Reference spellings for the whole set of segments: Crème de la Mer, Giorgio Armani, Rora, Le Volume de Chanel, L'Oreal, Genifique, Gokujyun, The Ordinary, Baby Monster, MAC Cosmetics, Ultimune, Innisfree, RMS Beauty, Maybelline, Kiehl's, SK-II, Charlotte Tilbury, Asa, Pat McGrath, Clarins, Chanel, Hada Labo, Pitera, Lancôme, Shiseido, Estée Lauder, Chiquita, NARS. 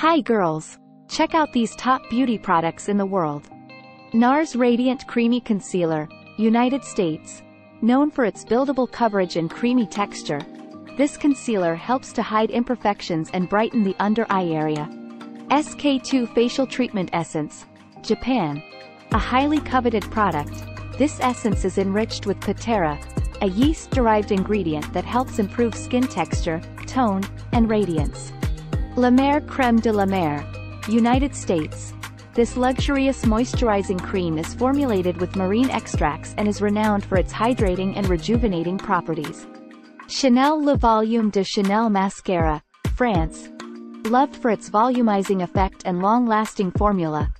Hi girls! Check out these top beauty products in the world. NARS Radiant Creamy Concealer, United States. Known for its buildable coverage and creamy texture, this concealer helps to hide imperfections and brighten the under eye area. SK-II Facial Treatment Essence, Japan. A highly coveted product, this essence is enriched with Pitera, a yeast-derived ingredient that helps improve skin texture, tone, and radiance. La Mer Crème de la Mer, United States. This luxurious moisturizing cream is formulated with marine extracts and is renowned for its hydrating and rejuvenating properties. Chanel Le Volume de Chanel Mascara, France. Loved for its volumizing effect and long-lasting formula,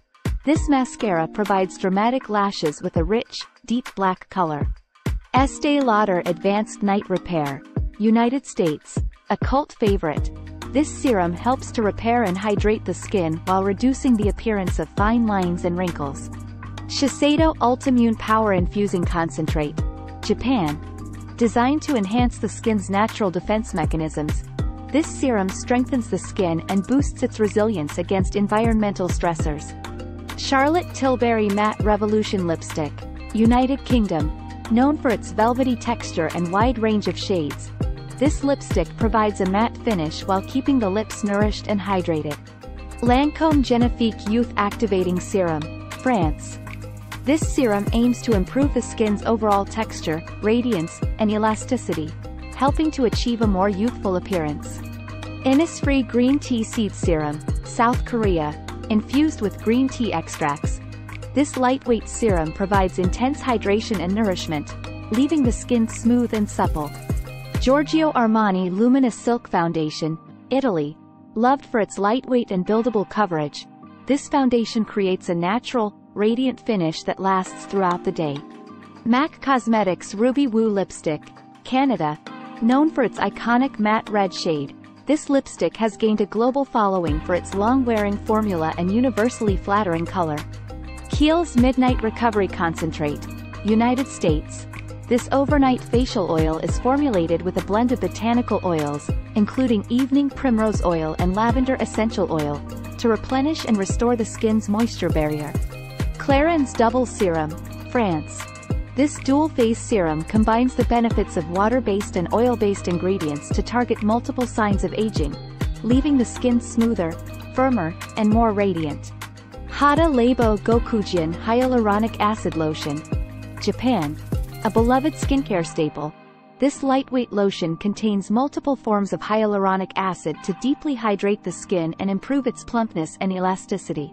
this mascara provides dramatic lashes with a rich, deep black color. Estée Lauder Advanced Night Repair, United States. A cult favorite, this serum helps to repair and hydrate the skin while reducing the appearance of fine lines and wrinkles. Shiseido Ultimune Power Infusing Concentrate, Japan. Designed to enhance the skin's natural defense mechanisms, this serum strengthens the skin and boosts its resilience against environmental stressors. Charlotte Tilbury Matte Revolution Lipstick, United Kingdom. Known for its velvety texture and wide range of shades, this lipstick provides a matte finish while keeping the lips nourished and hydrated. Lancôme Genifique Youth Activating Serum, France. This serum aims to improve the skin's overall texture, radiance, and elasticity, helping to achieve a more youthful appearance. Innisfree Green Tea Seed Serum, South Korea. Infused with green tea extracts, this lightweight serum provides intense hydration and nourishment, leaving the skin smooth and supple. Giorgio Armani Luminous Silk Foundation, Italy. Loved for its lightweight and buildable coverage, this foundation creates a natural, radiant finish that lasts throughout the day. MAC Cosmetics Ruby Woo Lipstick, Canada. Known for its iconic matte red shade, this lipstick has gained a global following for its long-wearing formula and universally flattering color. Kiehl's Midnight Recovery Concentrate, United States. This overnight facial oil is formulated with a blend of botanical oils, including evening primrose oil and lavender essential oil, to replenish and restore the skin's moisture barrier. Clarins Double Serum, France. This dual-phase serum combines the benefits of water-based and oil-based ingredients to target multiple signs of aging, leaving the skin smoother, firmer, and more radiant. Hada Labo Gokujyun Hyaluronic Acid Lotion, Japan. A beloved skincare staple, this lightweight lotion contains multiple forms of hyaluronic acid to deeply hydrate the skin and improve its plumpness and elasticity.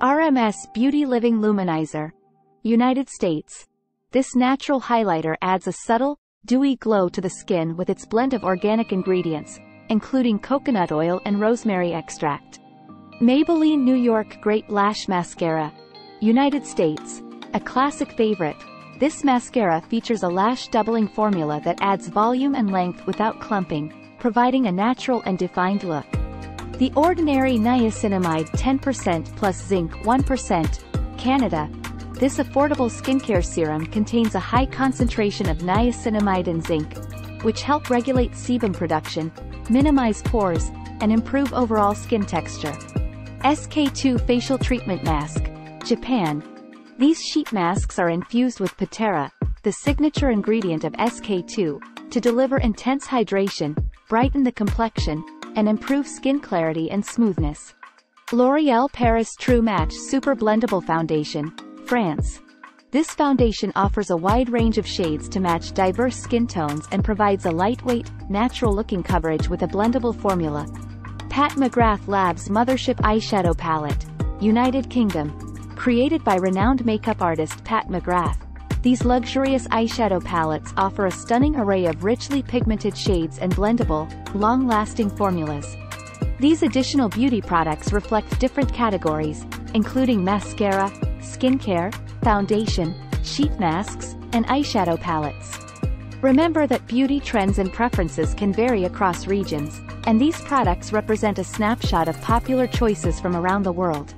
RMS Beauty Living Luminizer, United States. This natural highlighter adds a subtle, dewy glow to the skin with its blend of organic ingredients, including coconut oil and rosemary extract. Maybelline New York Great Lash Mascara, United States. A classic favorite, this mascara features a lash-doubling formula that adds volume and length without clumping, providing a natural and defined look. The Ordinary Niacinamide 10% plus Zinc 1%, Canada. This affordable skincare serum contains a high concentration of niacinamide and zinc, which help regulate sebum production, minimize pores, and improve overall skin texture. SK-II Facial Treatment Mask, Japan. These sheet masks are infused with Pitera, the signature ingredient of SK-II, to deliver intense hydration, brighten the complexion, and improve skin clarity and smoothness. L'Oreal Paris True Match Super Blendable Foundation, France. This foundation offers a wide range of shades to match diverse skin tones and provides a lightweight, natural-looking coverage with a blendable formula. Pat McGrath Labs Mothership Eyeshadow Palette, United Kingdom. Created by renowned makeup artist Pat McGrath, these luxurious eyeshadow palettes offer a stunning array of richly pigmented shades and blendable, long-lasting formulas. These additional beauty products reflect different categories, including mascara, skincare, foundation, sheet masks, and eyeshadow palettes. Remember that beauty trends and preferences can vary across regions, and these products represent a snapshot of popular choices from around the world.